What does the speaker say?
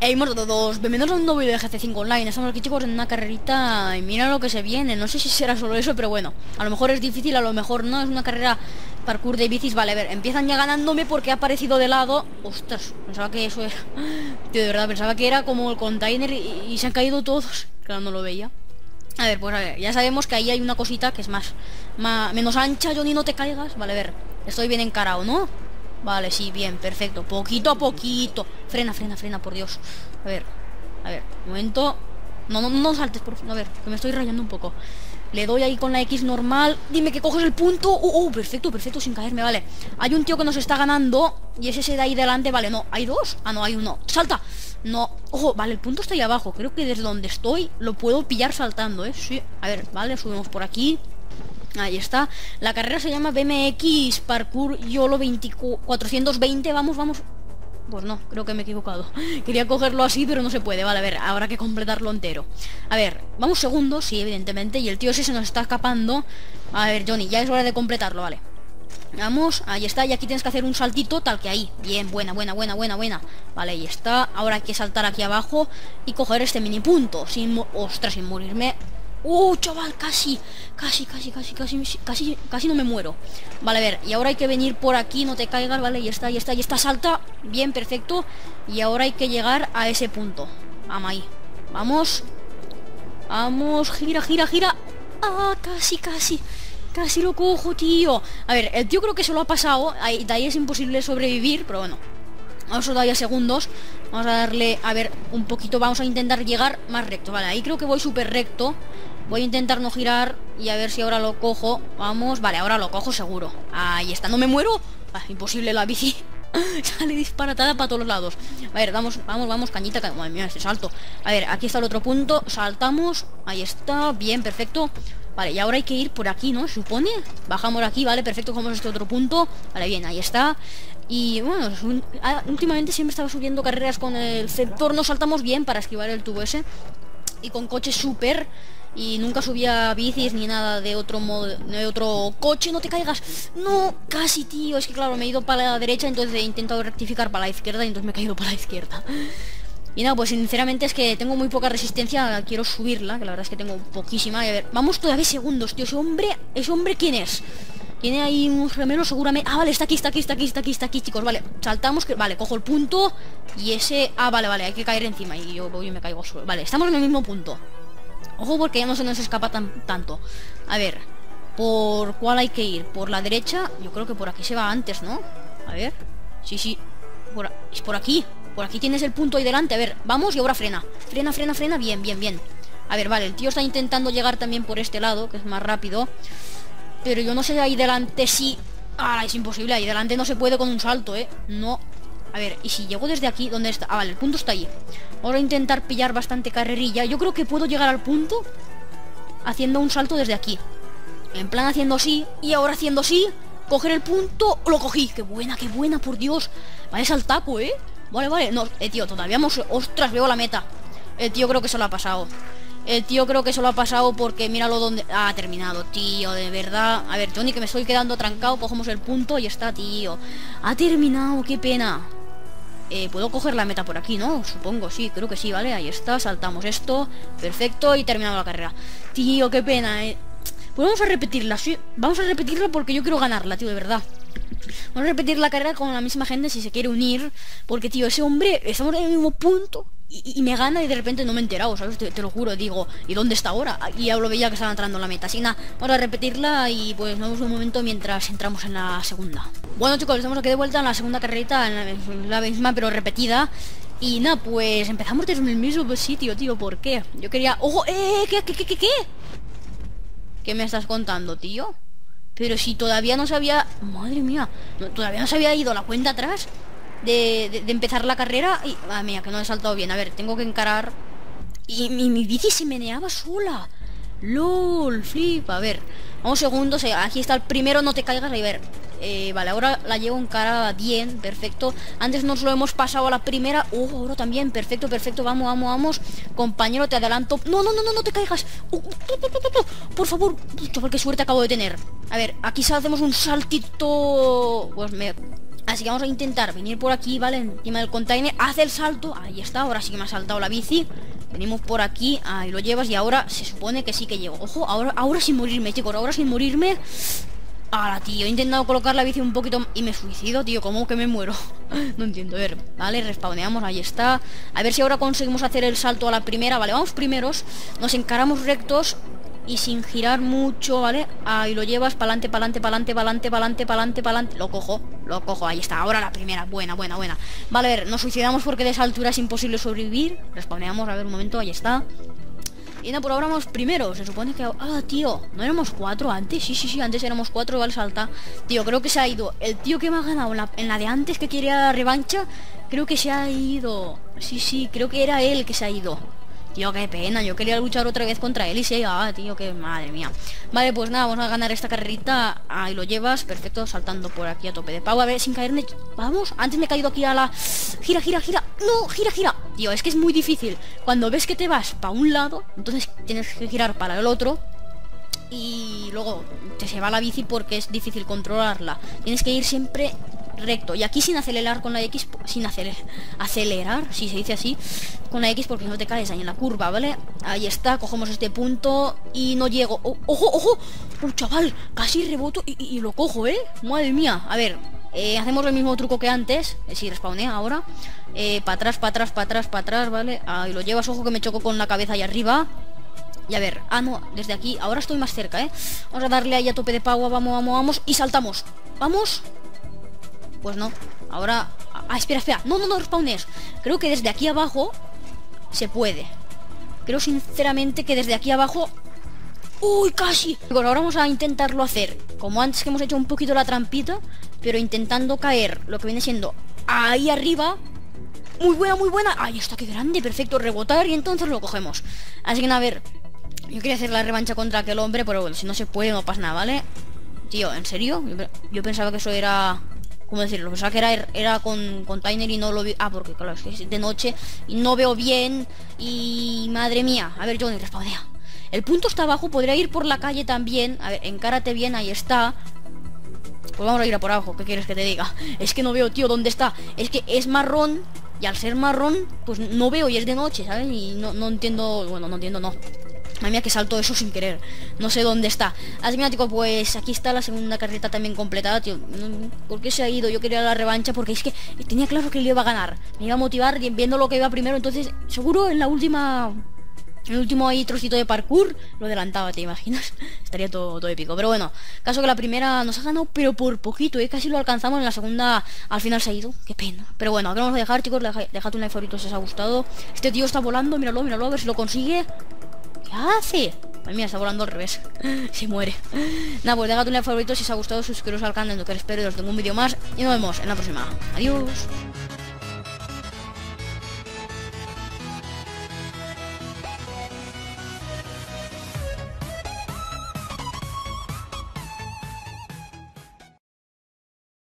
Hey, mordos, bienvenidos a un nuevo vídeo de GC5 Online. Estamos aquí, chicos, en una carrerita y mira lo que se viene. No sé si será solo eso, pero bueno, a lo mejor es difícil, a lo mejor no. Es una carrera parkour de bicis. Vale, a ver, empiezan ya ganándome porque ha aparecido de lado. Ostras, pensaba que eso era... Tío, de verdad, pensaba que era como el container y se han caído todos. Claro, no lo veía. A ver, pues a ver, ya sabemos que ahí hay una cosita que es menos ancha, Johnny, no te caigas. Vale, a ver, estoy bien encarado, ¿no? Vale, sí, bien, perfecto. Poquito a poquito. Frena, frena, frena, por Dios. A ver, momento. No saltes, por favor. A ver, que me estoy rayando un poco. Le doy ahí con la X normal. Dime que coges el punto. Perfecto, perfecto, sin caerme, vale. Hay un tío que nos está ganando y es ese de ahí delante, vale, no, hay dos. Ah, no, hay uno. ¡Salta! No, ojo, vale, el punto está ahí abajo. Creo que desde donde estoy lo puedo pillar saltando, ¿eh? Sí, a ver, vale, subimos por aquí. Ahí está. La carrera se llama BMX Parkour YOLO 420. Vamos, vamos. Pues no, creo que me he equivocado. Quería cogerlo así, pero no se puede. Vale, a ver, habrá que completarlo entero. A ver, vamos segundo, sí, evidentemente. Y el tío ese se nos está escapando. A ver, Johnny, ya es hora de completarlo, vale. Vamos, ahí está. Y aquí tienes que hacer un saltito tal que ahí. Bien, buena. Vale, ahí está. Ahora hay que saltar aquí abajo y coger este mini punto. Ostras, sin morirme. Chaval, casi no me muero. Vale, a ver, y ahora hay que venir por aquí, no te caigas, vale, ya está, salta. Bien, perfecto. Y ahora hay que llegar a ese punto. Vamos ahí, vamos, gira. Ah, casi lo cojo, tío. A ver, el tío creo que se lo ha pasado, de ahí es imposible sobrevivir, pero bueno. Vamos todavía segundos. Vamos a darle, a ver, un poquito. Vamos a intentar llegar más recto. Vale, ahí creo que voy súper recto. Voy a intentar no girar y a ver si ahora lo cojo. Vamos, vale, ahora lo cojo seguro. Ahí está, no me muero. Ah, imposible, la bici sale disparatada para todos los lados. A ver, vamos, cañita, madre mía, este salto. A ver, aquí está el otro punto. Saltamos, ahí está, bien, perfecto. Vale, y ahora hay que ir por aquí, ¿no? Supone. Bajamos aquí, vale, perfecto, cogemos este otro punto. Vale, bien, ahí está. Y bueno, últimamente siempre estaba subiendo carreras con el sector. Nos saltamos bien para esquivar el tubo ese. Y con coche súper. Y nunca subía bicis ni nada de otro modo, de otro coche. No te caigas. No, casi, tío. Es que claro, me he ido para la derecha, entonces he intentado rectificar para la izquierda y entonces me he caído para la izquierda. Y nada, pues sinceramente es que tengo muy poca resistencia. Quiero subirla, que la verdad es que tengo poquísima. Y a ver, vamos todavía segundos, tío. Ese hombre, ¿quién es? Tiene ahí unos remeros seguramente. Ah, vale, está aquí, chicos. Vale, saltamos, que... Vale, cojo el punto. Y ese... Ah, vale, hay que caer encima. Y yo voy y me caigo solo. Vale, estamos en el mismo punto. Ojo porque ya no se nos escapa tanto. A ver, ¿por cuál hay que ir? ¿Por la derecha? Yo creo que por aquí se va antes, ¿no? A ver. Sí, es por aquí. Por aquí tienes el punto ahí delante. A ver, vamos y ahora frena. Frena, bien. A ver, vale, el tío está intentando llegar también por este lado, que es más rápido. Pero yo no sé, ahí delante sí. Ah, es imposible, ahí delante no se puede con un salto, no. A ver, y si llego desde aquí, ¿dónde está? Ah, vale, el punto está allí. Ahora intentar pillar bastante carrerilla. Yo creo que puedo llegar al punto haciendo un salto desde aquí. En plan haciendo así. Y ahora haciendo así, coger el punto. Lo cogí, qué buena, por Dios. Vale, es al taco, Vale, no, tío, todavía hemos... Ostras, veo la meta. El tío creo que se lo ha pasado. Porque míralo donde... Ah, terminado, tío, de verdad. A ver, Johnny, que me estoy quedando trancado. Cogemos el punto y está, tío. Ha terminado, qué pena. Puedo coger la meta por aquí, ¿no? Supongo, sí, creo que sí, vale, ahí está. Saltamos esto, perfecto, y terminamos la carrera. Tío, qué pena, Pues vamos a repetirla, sí. Vamos a repetirla porque yo quiero ganarla, tío, de verdad. Vamos a repetir la carrera con la misma gente si se quiere unir. Porque, tío, ese hombre, estamos en el mismo punto y me gana y de repente no me he enterado, ¿sabes? Te lo juro, digo, ¿y dónde está ahora? Y ya lo veía que estaba entrando en la meta. Así nada, vamos a repetirla y pues nos vemos un momento mientras entramos en la segunda. Bueno, chicos, estamos aquí de vuelta en la segunda carrerita, en la misma pero repetida. Y nada, pues empezamos desde el mismo sitio, tío, ¿por qué? Yo quería... ¡Ojo! ¿Qué? ¿Qué me estás contando, tío? Pero si todavía no se había... Madre mía, todavía no se había ido la cuenta atrás de empezar la carrera. Y... Ah, mía, que no he saltado bien. A ver, tengo que encarar. Y mi bici se meneaba sola. LOL, flipa. A ver, vamos segundos. Aquí está el primero, no te caigas. A ver, vale, ahora la llevo encarada bien, perfecto. Antes nos lo hemos pasado a la primera. Ahora también, perfecto. Vamos. Compañero, te adelanto. No te caigas. Por favor, chaval, qué suerte acabo de tener. A ver, aquí hacemos un saltito. Pues me... Así que vamos a intentar venir por aquí, ¿vale? Encima del container, hace el salto. Ahí está, ahora sí que me ha saltado la bici. Venimos por aquí, ahí lo llevas y ahora se supone que sí que llego. Ojo, ahora sin morirme, chicos, ahora sin morirme. Ahora, tío, he intentado colocar la bici un poquito y me suicido, tío, ¿cómo que me muero? No entiendo, a ver, vale, respawneamos, ahí está. A ver si ahora conseguimos hacer el salto a la primera, vale, vamos primeros. Nos encaramos rectos y sin girar mucho, ¿vale? Ahí lo llevas, pa'lante, pa'lante, pa'lante, pa'lante, pa'lante, pa'lante, pa'lante. Lo cojo, ahí está, ahora la primera, buena. Vale, a ver, nos suicidamos porque de esa altura es imposible sobrevivir. Respawneamos, a ver, un momento, ahí está. Y no, por ahora vamos primero, se supone que... Ah, tío, ¿no éramos cuatro antes? Sí, antes éramos cuatro, vale, salta. Tío, creo que se ha ido. El tío que me ha ganado en la de antes, que quería revancha, creo que se ha ido. Sí, creo que era él que se ha ido. Tío, qué pena, yo quería luchar otra vez contra él y se... Ah, tío, qué madre mía. Vale, pues nada, vamos a ganar esta carrerita. Ahí lo llevas, perfecto, saltando por aquí a tope de pavo. A ver, sin caerme... Vamos, antes me he caído aquí a la... Gira. No, gira. Tío, es que es muy difícil. Cuando ves que te vas para un lado, entonces tienes que girar para el otro. Y luego te se va la bici porque es difícil controlarla. Tienes que ir siempre... recto, y aquí sin acelerar con la X, sin acelerar, si se dice así, con la X, porque no te caes ahí en la curva, ¿vale? Ahí está, cogemos este punto y no llego. ¡Ojo! ¡Oh, chaval! Casi reboto y lo cojo, ¿eh? Madre mía, a ver, hacemos el mismo truco que antes, si respawnea ahora, para atrás, ¿vale? Ahí lo llevas, ojo que me choco con la cabeza ahí arriba. Y a ver, ah no, desde aquí, ahora estoy más cerca, ¿eh? Vamos a darle ahí a tope de pagua, vamos, y saltamos. ¿Vamos? Pues no, ahora... Ah, espera, no respawnes. Creo que desde aquí abajo se puede. Creo sinceramente que desde aquí abajo... ¡Uy, casi! Pues ahora vamos a intentarlo hacer como antes, que hemos hecho un poquito la trampita, pero intentando caer lo que viene siendo ahí arriba. Muy buena, ahí está, qué grande, perfecto, rebotar y entonces lo cogemos. Así que nada, a ver, yo quería hacer la revancha contra aquel hombre, pero bueno, si no se puede no pasa nada, ¿vale? Tío, ¿en serio? Yo pensaba que eso era... ¿Cómo decirlo? O sea, que era con container y no lo vi... Ah, porque claro, es que es de noche y no veo bien y... Madre mía. A ver, Johnny, respawnea. El punto está abajo, podría ir por la calle también. A ver, encárate bien, ahí está. Pues vamos a ir a por abajo, ¿qué quieres que te diga? Es que no veo, tío, ¿dónde está? Es que es marrón y al ser marrón, pues no veo y es de noche, ¿sabes? Y no entiendo... Bueno, no. Madre mía, que salto eso sin querer. No sé dónde está. Así que, tío, pues aquí está la segunda carreta también completada, tío. ¿Por qué se ha ido? Yo quería la revancha porque es que tenía claro que le iba a ganar. Me iba a motivar viendo lo que iba primero. Entonces, seguro en la última... En el último ahí trocito de parkour lo adelantaba, ¿te imaginas? Estaría todo épico. Pero bueno, caso que la primera nos ha ganado, pero por poquito, ¿eh? Casi lo alcanzamos. En la segunda al final se ha ido. Qué pena. Pero bueno, aquí vamos a dejar, chicos. Dejad un like favorito si os ha gustado. Este tío está volando, míralo, a ver si lo consigue. ¿Qué hace? Ay, mira, está volando al revés. Se muere. Nada, pues dejad un like favorito si os ha gustado, suscribiros al canal, que espero que os tenga un vídeo más. Y nos vemos en la próxima. Adiós.